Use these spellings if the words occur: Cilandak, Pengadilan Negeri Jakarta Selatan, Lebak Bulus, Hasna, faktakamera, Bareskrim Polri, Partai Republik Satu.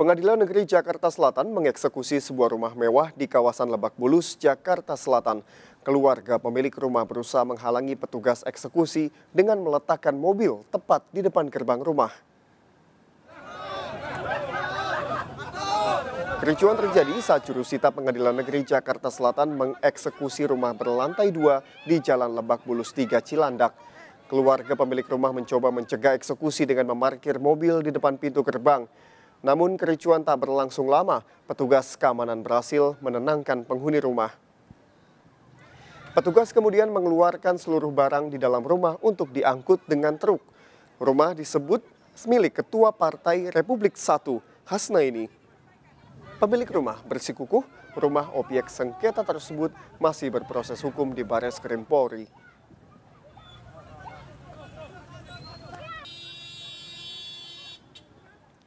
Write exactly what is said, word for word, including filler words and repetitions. Pengadilan Negeri Jakarta Selatan mengeksekusi sebuah rumah mewah di kawasan Lebak Bulus, Jakarta Selatan. Keluarga pemilik rumah berusaha menghalangi petugas eksekusi dengan meletakkan mobil tepat di depan gerbang rumah. Kericuan terjadi saat jurusita Pengadilan Negeri Jakarta Selatan mengeksekusi rumah berlantai dua di Jalan Lebak Bulus tiga Cilandak. Keluarga pemilik rumah mencoba mencegah eksekusi dengan memarkir mobil di depan pintu gerbang. Namun kericuan tak berlangsung lama, petugas keamanan berhasil menenangkan penghuni rumah. Petugas kemudian mengeluarkan seluruh barang di dalam rumah untuk diangkut dengan truk. Rumah disebut milik Ketua Partai Republik Satu, Hasna ini. Pemilik rumah bersikukuh, rumah objek sengketa tersebut masih berproses hukum di Bareskrim Polri.